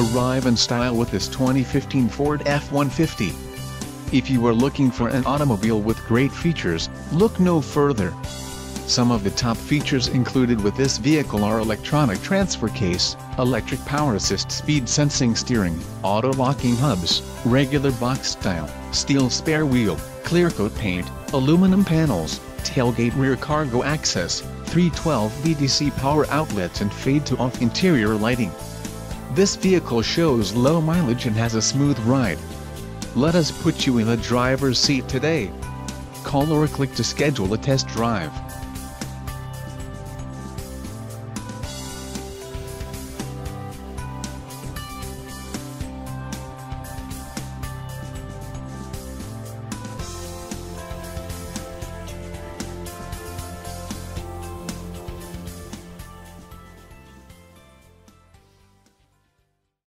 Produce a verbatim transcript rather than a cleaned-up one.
arrive in style with this twenty fifteen Ford F one fifty. If you are looking for an automobile with great features, look no further. Some of the top features included with this vehicle are electronic transfer case, electric power assist speed sensing steering, auto locking hubs, regular box style, steel spare wheel, clear coat paint, aluminum panels, tailgate rear cargo access, three twelve volt D C power outlets and fade to off interior lighting. This vehicle shows low mileage and has a smooth ride. Let us put you in the driver's seat today. Call or click to schedule a test drive.